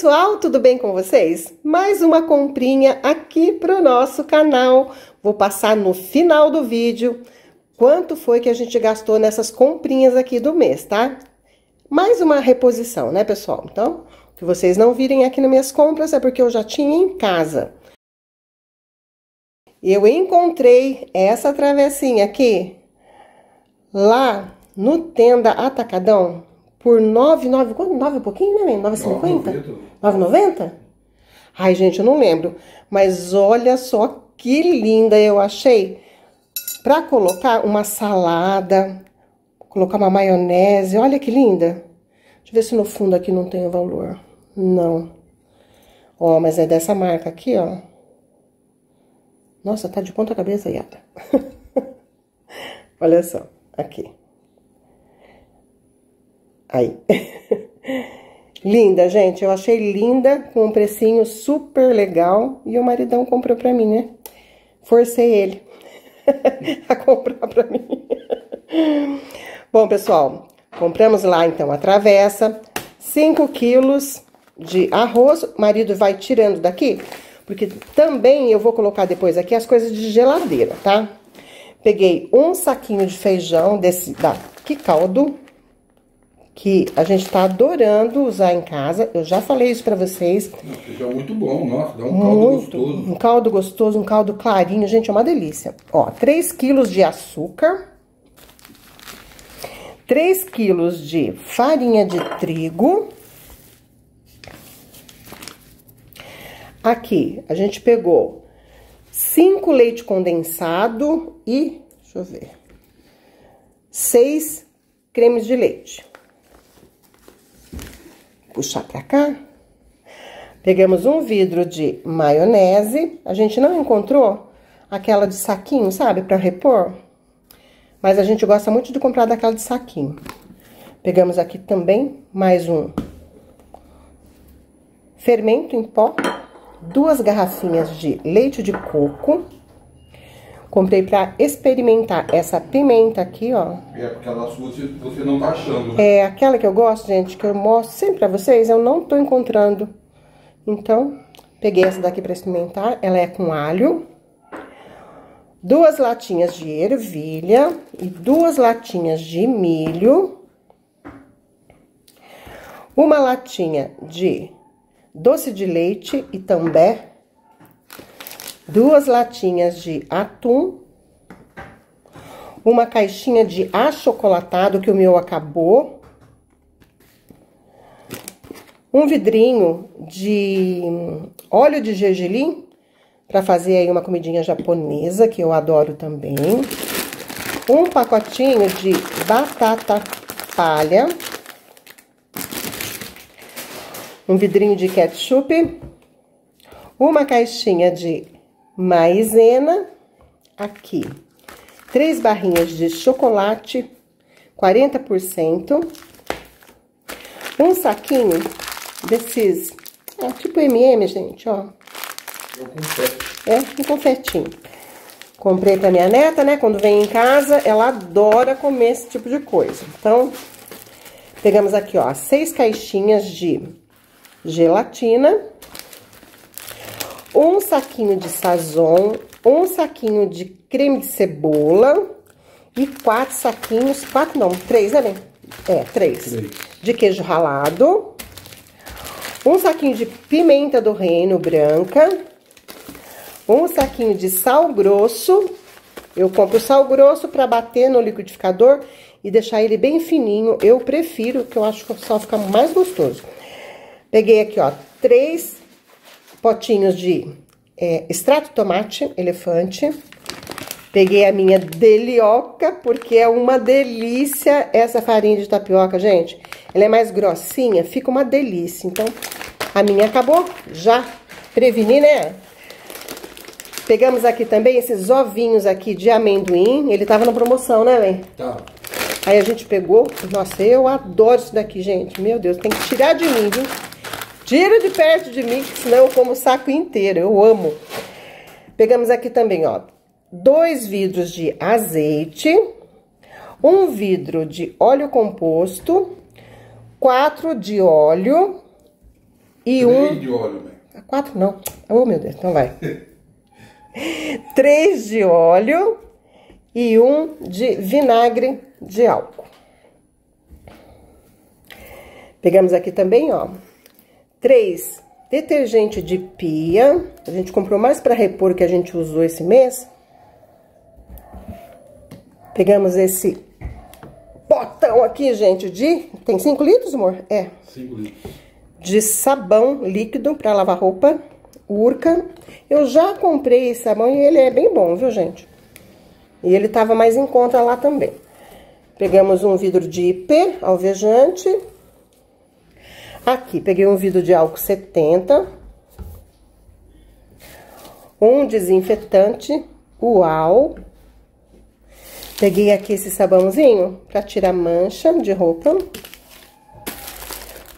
pessoal, tudo bem com vocês? Mais uma comprinha aqui pro nosso canal. Vou passar no final do vídeo quanto foi que a gente gastou nessas comprinhas aqui do mês, tá? Mais uma reposição, né, pessoal? Então, o que vocês não virem aqui nas minhas compras é porque eu já tinha em casa. Eu encontrei essa travessinha aqui lá no Tenda Atacadão por 9,90. Quanto? 9 e pouquinho, né? 9,50? 9,90? Ai, gente, eu não lembro. Mas olha só que linda eu achei. Pra colocar uma salada, colocar uma maionese. Olha que linda. Deixa eu ver se no fundo aqui não tem o valor. Não. Ó, mas é dessa marca aqui, ó. Nossa, tá de ponta cabeça, Yara. Olha só, aqui. Aí. Linda, gente. Eu achei linda, com um precinho super legal. E o maridão comprou pra mim, né? Forcei ele a comprar pra mim. Bom, pessoal, compramos lá, então, a travessa. 5 quilos de arroz. O marido vai tirando daqui, porque também eu vou colocar depois aqui as coisas de geladeira, tá? Peguei um saquinho de feijão desse da Quicaldo, que a gente tá adorando usar em casa. Eu já falei isso pra vocês. Feijão muito bom, nossa, dá um caldo gostoso. Um caldo gostoso, um caldo clarinho, gente, é uma delícia. Ó, 3 quilos de açúcar, 3 quilos de farinha de trigo. Aqui, a gente pegou 5 leite condensado e, deixa eu ver, 6 cremes de leite. Puxar pra cá. Pegamos um vidro de maionese. A gente não encontrou aquela de saquinho, sabe? Pra repor. Mas a gente gosta muito de comprar daquela de saquinho. Pegamos aqui também mais um fermento em pó. 2 garrafinhas de leite de coco. Comprei pra experimentar essa pimenta aqui, ó. É aquela sua que você não tá achando, né? É aquela que eu gosto, gente, que eu mostro sempre pra vocês, eu não tô encontrando. Então, peguei essa daqui pra experimentar. Ela é com alho. 2 latinhas de ervilha e 2 latinhas de milho. 1 latinha de doce de leite e também 2 latinhas de atum, 1 caixinha de achocolatado, que o meu acabou, 1 vidrinho de óleo de gergelim, para fazer aí uma comidinha japonesa, que eu adoro também, 1 pacotinho de batata palha, 1 vidrinho de ketchup, 1 caixinha de maizena, aqui, 3 barrinhas de chocolate, 40%, um saquinho desses, é tipo M&M, gente, ó. É, um confetinho. Comprei pra minha neta, né, quando vem em casa, ela adora comer esse tipo de coisa. Então, pegamos aqui, ó, 6 caixinhas de gelatina, um saquinho de Sazon, um saquinho de creme de cebola e 4 saquinhos, 3, né? É, 3 de queijo ralado, um saquinho de pimenta do reino branca, um saquinho de sal grosso. Eu compro sal grosso para bater no liquidificador e deixar ele bem fininho. Eu prefiro, que eu acho que o sal fica mais gostoso. Peguei aqui, ó, 3 potinhos de extrato de tomate, elefante. Peguei a minha delioca, porque é uma delícia essa farinha de tapioca, gente. Ela é mais grossinha, fica uma delícia. Então, a minha acabou, já preveni, né? Pegamos aqui também esses ovinhos aqui de amendoim. Ele tava na promoção, né, mãe? Tá. Aí a gente pegou, nossa, eu adoro isso daqui, gente. Meu Deus, tem que tirar de mim, viu? Tira de perto de mim, senão eu como o saco inteiro, eu amo. Pegamos aqui também, ó, 2 vidros de azeite, 1 vidro de óleo composto, 4 de óleo E 3 de óleo, né? 4 não. Oh, meu Deus, então vai. 3 de óleo e 1 de vinagre de álcool. Pegamos aqui também, ó, 3 detergente de pia. A gente comprou mais para repor que a gente usou esse mês. Pegamos esse potão aqui, gente, de... Tem 5 litros, amor? É. 5 litros. De sabão líquido para lavar roupa, Urca. Eu já comprei esse sabão e ele é bem bom, viu, gente? E ele tava mais em conta lá também. Pegamos um vidro de IP, alvejante. Aqui, peguei um vidro de álcool 70. Um desinfetante Uau. Peguei aqui esse sabãozinho pra tirar mancha de roupa.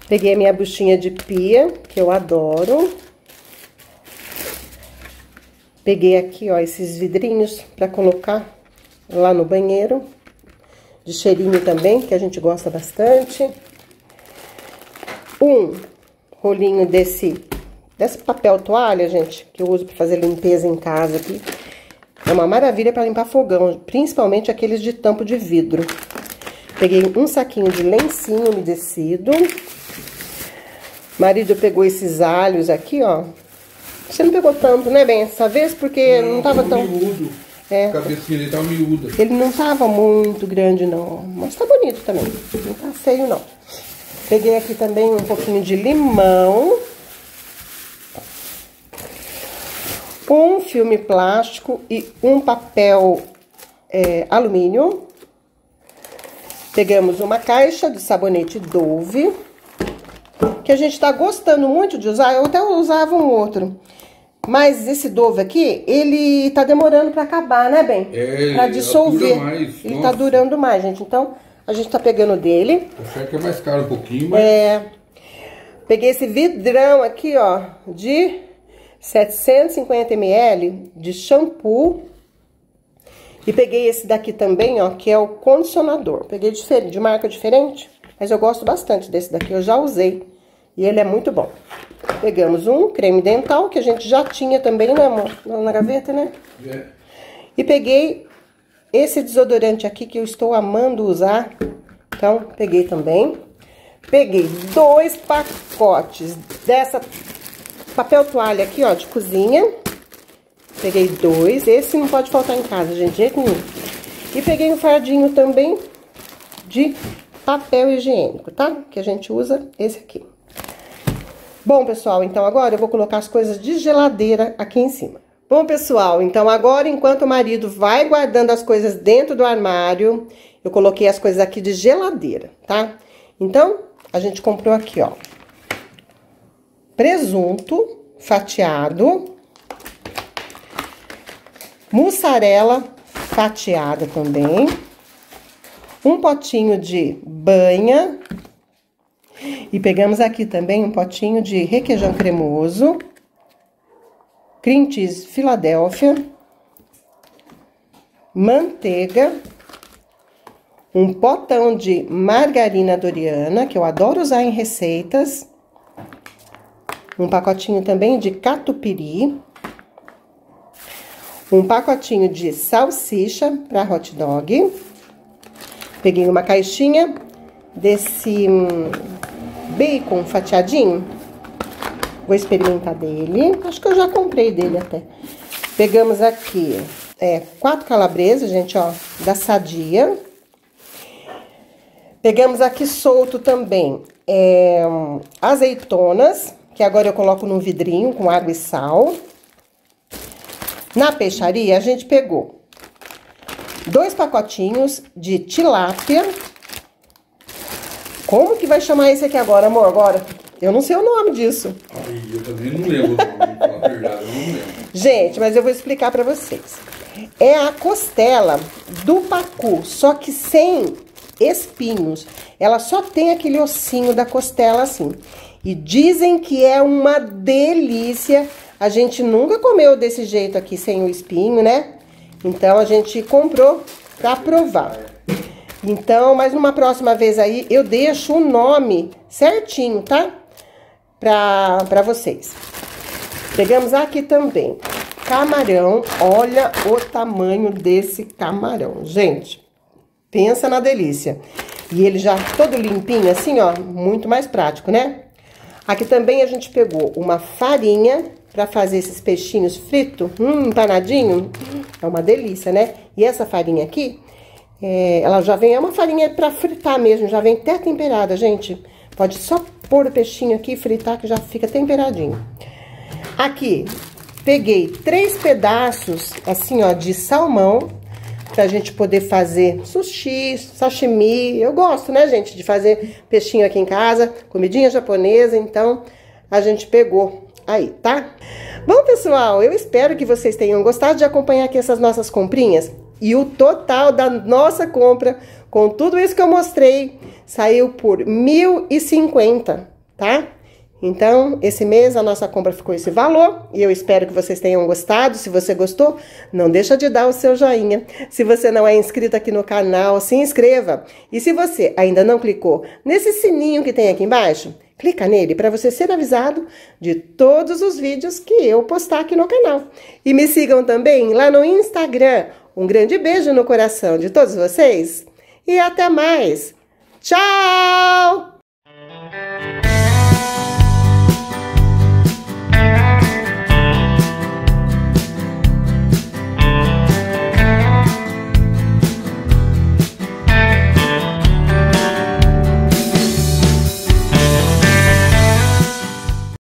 Peguei a minha buchinha de pia, que eu adoro. Peguei aqui, ó, esses vidrinhos pra colocar lá no banheiro. De cheirinho também, que a gente gosta bastante. Um rolinho desse papel toalha, gente, que eu uso pra fazer limpeza em casa aqui. É uma maravilha pra limpar fogão, principalmente aqueles de tampo de vidro. Peguei um saquinho de lencinho umedecido. Marido pegou esses alhos aqui, ó. Você não pegou tanto, né, Ben? Essa vez, porque não tava tão... Miúdo. É. A cabecinha dele tava miúda. Ele não tava muito grande, não. Mas tá bonito também. Não tá feio, não. Peguei aqui também um pouquinho de limão. Um filme plástico e um papel alumínio. Pegamos uma caixa de sabonete Dove, que a gente tá gostando muito de usar. Eu até usava um outro, mas esse Dove aqui, ele tá demorando pra acabar, né, Ben? É, pra dissolver. Ele Nossa. Tá durando mais, gente. Então, a gente tá pegando dele. Achei que é mais caro um pouquinho, mas... É. Peguei esse vidrão aqui, ó, de 750 ml de shampoo. E peguei esse daqui também, ó, que é o condicionador. Peguei de marca diferente, mas eu gosto bastante desse daqui. Eu já usei. E ele é muito bom. Pegamos um creme dental, que a gente já tinha também, né, amor? Na gaveta, né? É. E peguei esse desodorante aqui, que eu estou amando usar. Então, peguei também. Peguei 2 pacotes dessa papel toalha aqui, ó, de cozinha. Peguei 2. Esse não pode faltar em casa, gente, de jeito nenhum. E peguei um fardinho também de papel higiênico, tá? Que a gente usa esse aqui. Bom, pessoal, então agora eu vou colocar as coisas de geladeira aqui em cima. Bom, pessoal, então agora, enquanto o marido vai guardando as coisas dentro do armário, eu coloquei as coisas aqui de geladeira, tá? Então, a gente comprou aqui, ó, presunto fatiado, mussarela fatiada também, um potinho de banha. E pegamos aqui também um potinho de requeijão cremoso, cream cheese Filadélfia, manteiga, um potão de margarina Doriana, que eu adoro usar em receitas, um pacotinho também de catupiry, um pacotinho de salsicha para hot dog. Peguei uma caixinha desse... bacon fatiadinho. Vou experimentar dele. Acho que eu já comprei dele até. Pegamos aqui 4 calabresas, gente, ó, da Sadia. Pegamos aqui solto também azeitonas, que agora eu coloco num vidrinho com água e sal. Na peixaria, a gente pegou 2 pacotinhos de tilápia. Como que vai chamar esse aqui agora, amor? Agora? Eu não sei o nome disso. Ai, eu também não lembro o nome, pra falar a verdade, eu não lembro. Gente, mas eu vou explicar pra vocês. É a costela do pacu, só que sem espinhos. Ela só tem aquele ossinho da costela, assim. E dizem que é uma delícia. A gente nunca comeu desse jeito aqui, sem o espinho, né? Então, a gente comprou pra provar. Então, mas numa próxima vez aí, eu deixo o nome certinho, tá? pra vocês. Pegamos aqui também camarão. Olha o tamanho desse camarão, gente. Pensa na delícia. E ele já todo limpinho assim, ó, muito mais prático, né? Aqui também a gente pegou uma farinha pra fazer esses peixinhos fritos, empanadinho. É uma delícia, né? E essa farinha aqui, ela já vem, é uma farinha pra fritar mesmo, já vem até temperada, gente. Pode só pôr o peixinho aqui e fritar que já fica temperadinho. Aqui, peguei 3 pedaços, assim, ó, de salmão, pra gente poder fazer sushi, sashimi. Eu gosto, né, gente, de fazer peixinho aqui em casa, comidinha japonesa, então a gente pegou aí, tá? Bom, pessoal, eu espero que vocês tenham gostado de acompanhar aqui essas nossas comprinhas. E o total da nossa compra, com tudo isso que eu mostrei, saiu por R$1.050, tá? Então, esse mês a nossa compra ficou esse valor e eu espero que vocês tenham gostado. Se você gostou, não deixa de dar o seu joinha. Se você não é inscrito aqui no canal, se inscreva. E se você ainda não clicou nesse sininho que tem aqui embaixo, clica nele para você ser avisado de todos os vídeos que eu postar aqui no canal. E me sigam também lá no Instagram. Um grande beijo no coração de todos vocês e até mais. Tchau!